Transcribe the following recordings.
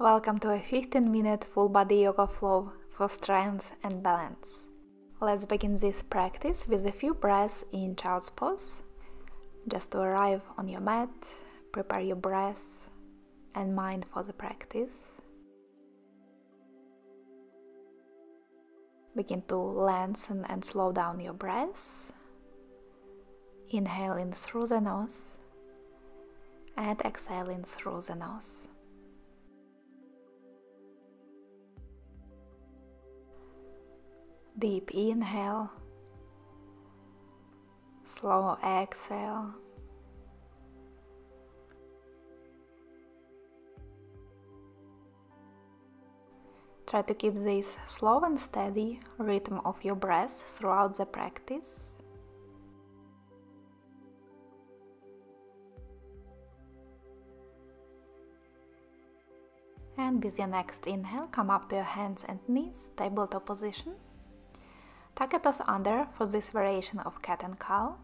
Welcome to a 15-minute full body yoga flow for strength and balance. Let's begin this practice with a few breaths in child's pose, just to arrive on your mat, prepare your breath and mind for the practice. Begin to lengthen and slow down your breath, inhaling through the nose and exhaling through the nose. Deep inhale, slow exhale. Try to keep this slow and steady rhythm of your breath throughout the practice. And with your next inhale, come up to your hands and knees, tabletop position. Tuck your toes under for this variation of cat and cow.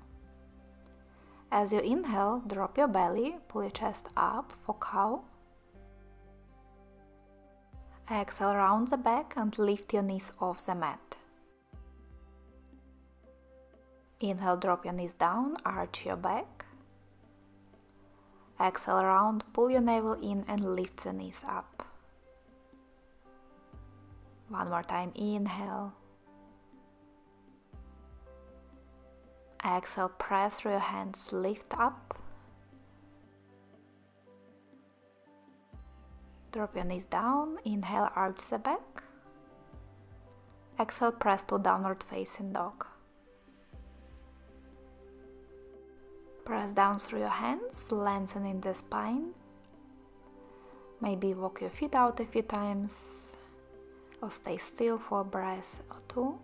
As you inhale, drop your belly, pull your chest up for cow. Exhale, round the back and lift your knees off the mat. Inhale, drop your knees down, arch your back. Exhale, round, pull your navel in and lift the knees up. One more time, inhale. Exhale, press through your hands, lift up. Drop your knees down, inhale, arch the back. Exhale, press to downward facing dog. Press down through your hands, lengthening the spine. Maybe walk your feet out a few times or stay still for a breath or two.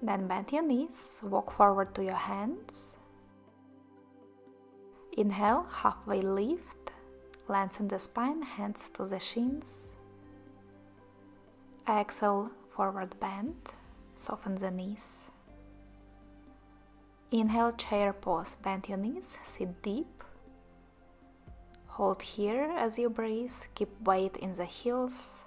Then bend your knees, walk forward to your hands. Inhale, halfway lift, lengthen the spine, hands to the shins. Exhale, forward bend, soften the knees. Inhale, chair pose, bend your knees, sit deep. Hold here as you breathe, keep weight in the heels.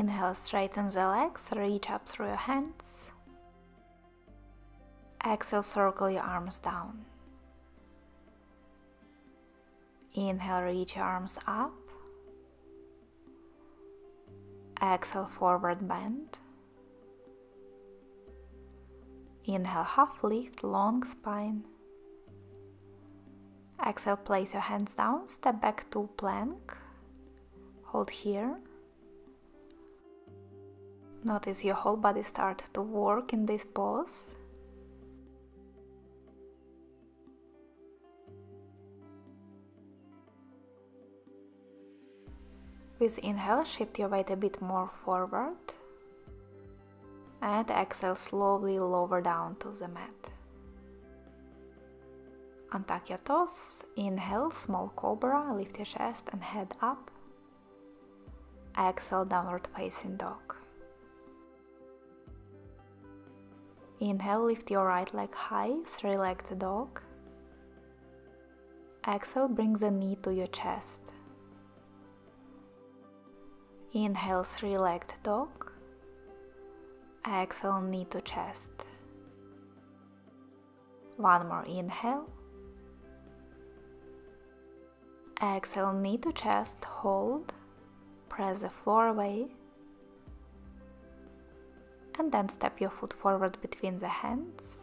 Inhale, straighten the legs, reach up through your hands. Exhale, circle your arms down. Inhale, reach your arms up. Exhale, forward bend. Inhale, half lift, long spine. Exhale, place your hands down, step back to plank. Hold here. Notice your whole body start to work in this pose. With inhale, shift your weight a bit more forward. And exhale, slowly lower down to the mat. Untuck your toes. Inhale, small cobra, lift your chest and head up. Exhale, downward facing dog. Inhale, lift your right leg high, three-legged dog. Exhale, bring the knee to your chest. Inhale, three-legged dog. Exhale, knee to chest. One more, inhale. Exhale, knee to chest, hold. Press the floor away. And then step your foot forward between the hands.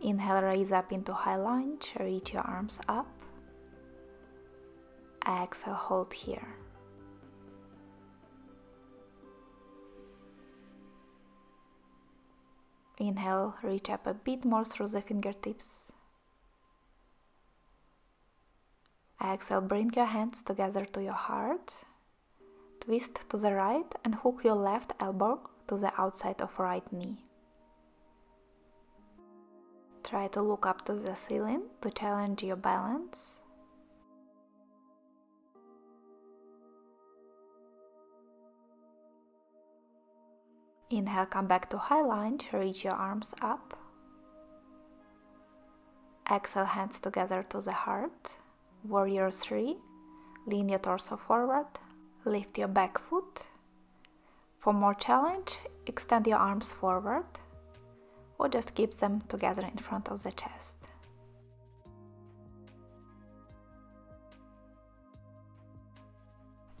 Inhale, raise up into high lunge, reach your arms up. Exhale, hold here. Inhale, reach up a bit more through the fingertips. Exhale, bring your hands together to your heart. Twist to the right and hook your left elbow to the outside of right knee. Try to look up to the ceiling to challenge your balance. Inhale, come back to high lunge, reach your arms up. Exhale, hands together to the heart. Warrior 3, lean your torso forward, lift your back foot. For more challenge, extend your arms forward or just keep them together in front of the chest.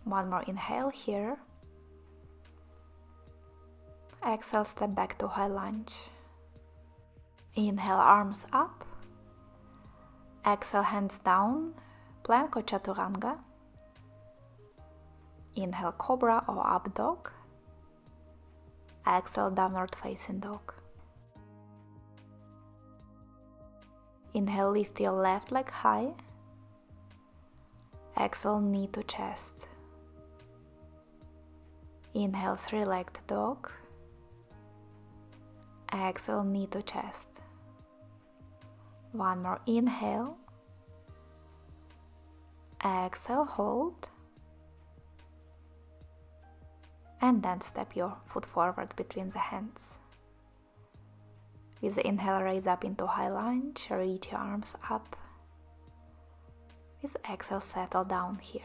One more inhale here. Exhale, step back to high lunge. Inhale, arms up. Exhale, hands down, plank or chaturanga. Inhale, cobra or up dog. Exhale, downward facing dog. Inhale, lift your left leg high. Exhale, knee to chest. Inhale, three-legged dog. Exhale, knee to chest. One more inhale. Exhale, hold. And then step your foot forward between the hands. With the inhale, raise up into high lunge, reach your arms up. With exhale, settle down here.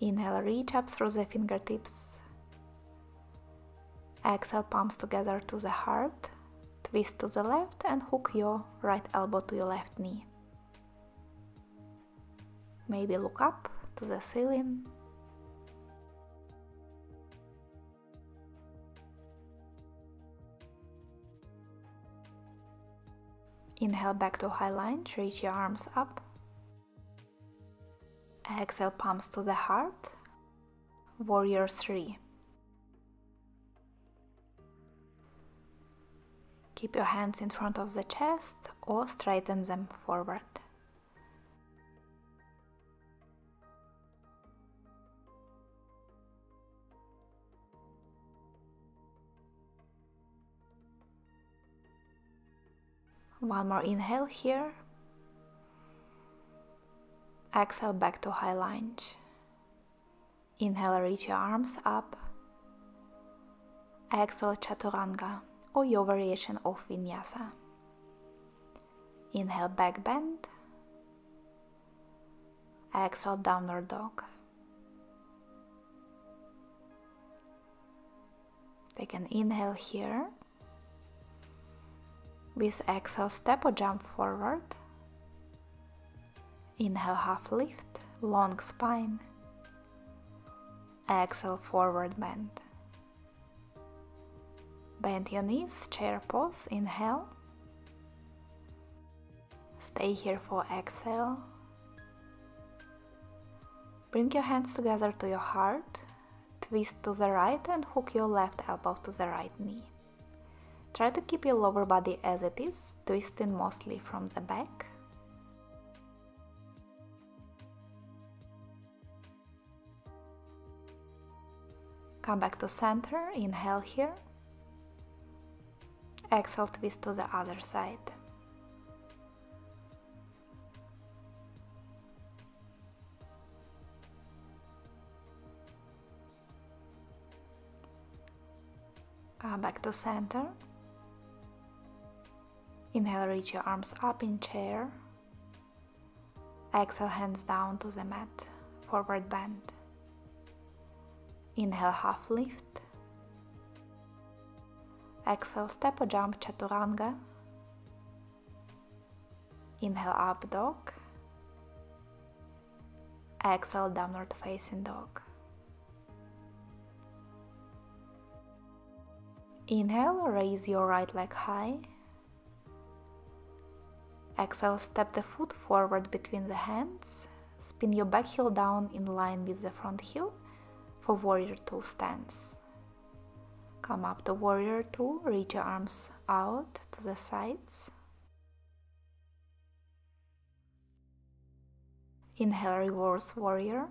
Inhale, reach up through the fingertips. Exhale, palms together to the heart. Twist to the left and hook your right elbow to your left knee. Maybe look up to the ceiling. Inhale, back to high lunge, reach your arms up. Exhale, palms to the heart. Warrior 3. Keep your hands in front of the chest or straighten them forward. One more inhale here. Exhale, back to high lunge. Inhale, reach your arms up. Exhale, chaturanga or your variation of vinyasa. Inhale, back bend. Exhale, downward dog. Take an inhale here. With exhale, step or jump forward. Inhale, half lift, long spine. Exhale, forward bend. Bend your knees, chair pose, inhale. Stay here for exhale. Bring your hands together to your heart. Twist to the right and hook your left elbow to the right knee. Try to keep your lower body as it is, twisting mostly from the back. Come back to center, inhale here. Exhale, twist to the other side. Come back to center. Inhale, reach your arms up in chair. Exhale, hands down to the mat, forward bend. Inhale, half lift. Exhale, step or jump, chaturanga. Inhale, up dog. Exhale, downward facing dog. Inhale, raise your right leg high. Exhale, step the foot forward between the hands. Spin your back heel down in line with the front heel for Warrior 2 stance. Come up to Warrior 2, reach your arms out to the sides. Inhale, reverse warrior.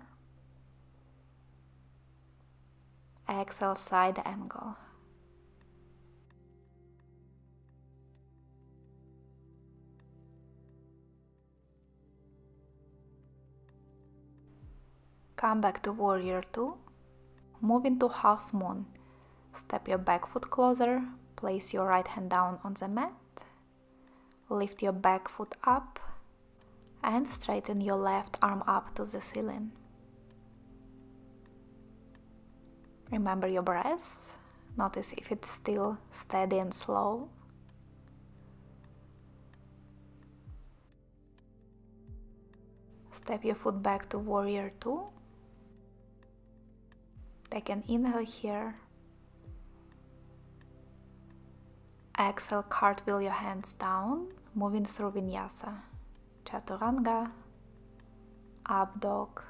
Exhale, side angle. Come back to warrior two. Move into half moon. Step your back foot closer. Place your right hand down on the mat. Lift your back foot up and straighten your left arm up to the ceiling. Remember your breath. Notice if it's still steady and slow. Step your foot back to warrior two. Take an inhale here. Exhale, cartwheel your hands down, moving through Vinyasa. Chaturanga, up dog,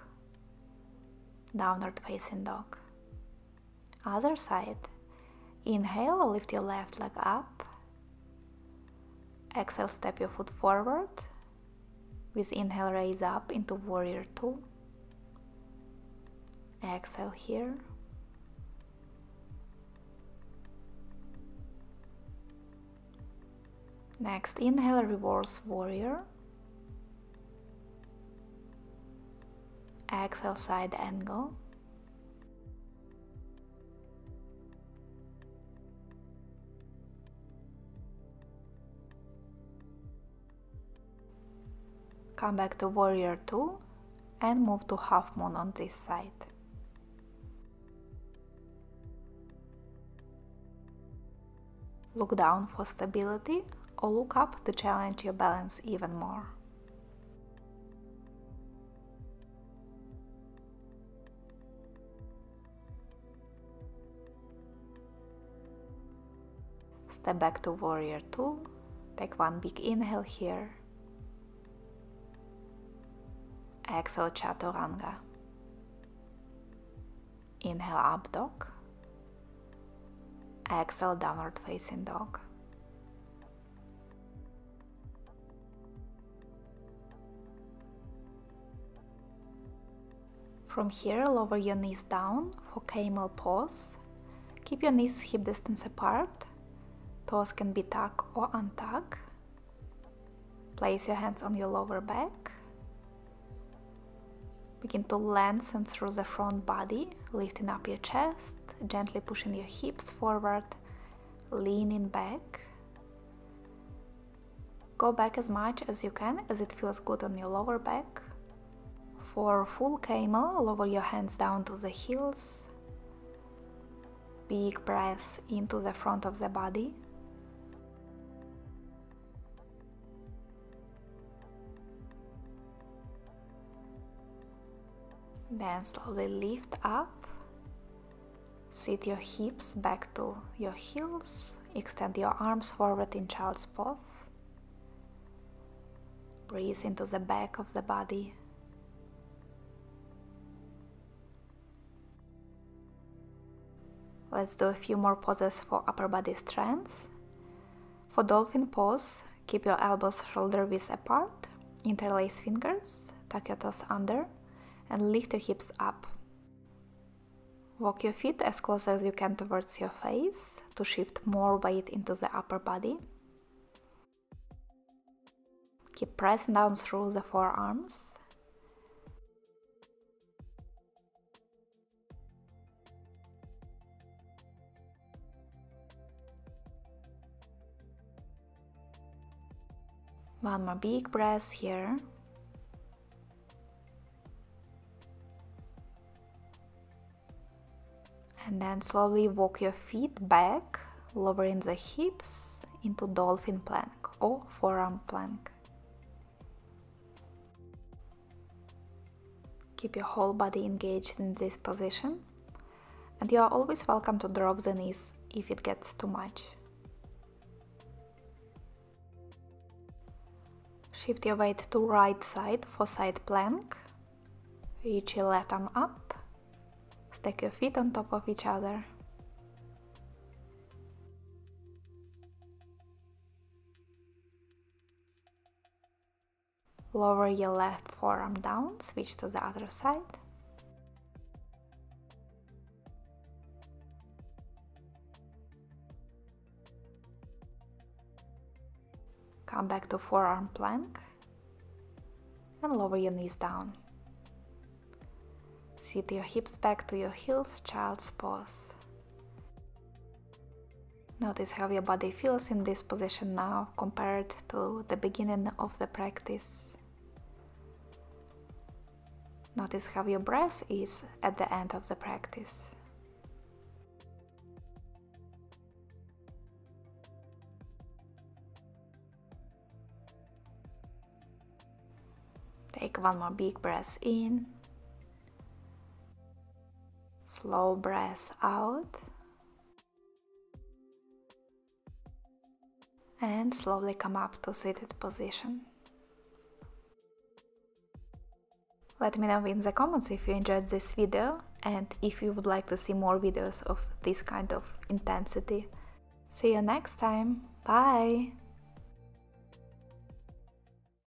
downward facing dog. Other side. Inhale, lift your left leg up. Exhale, step your foot forward. With inhale, raise up into warrior two. Exhale here. Next, inhale, reverse warrior. Exhale, side angle. Come back to warrior two and move to half moon on this side. Look down for stability or look up to challenge your balance even more. Step back to warrior two. Take one big inhale here. Exhale, chaturanga. Inhale, up dog. Exhale, downward facing dog. From here, lower your knees down for camel pose. Keep your knees hip distance apart. Toes can be tucked or untucked. Place your hands on your lower back. Begin to lengthen through the front body, lifting up your chest, gently pushing your hips forward, leaning back. Go back as much as you can, as it feels good on your lower back. For full camel, lower your hands down to the heels. Big breath into the front of the body. Then slowly lift up, sit your hips back to your heels, extend your arms forward in child's pose. Breathe into the back of the body. Let's do a few more poses for upper body strength. For dolphin pose, keep your elbows shoulder width apart, interlace fingers, tuck your toes under, and lift your hips up. Walk your feet as close as you can towards your face to shift more weight into the upper body. Keep pressing down through the forearms. One more big breath here. And then slowly walk your feet back, lowering the hips into dolphin plank or forearm plank. Keep your whole body engaged in this position, and you are always welcome to drop the knees if it gets too much. Shift your weight to right side for side plank. Reach your left arm up. Stack your feet on top of each other. Lower your left forearm down, switch to the other side. Come back to forearm plank and lower your knees down. Sit your hips back to your heels, child's pose. Notice how your body feels in this position now compared to the beginning of the practice. Notice how your breath is at the end of the practice. Take one more big breath in, slow breath out, and slowly come up to seated position. Let me know in the comments if you enjoyed this video and if you would like to see more videos of this kind of intensity. See you next time, bye!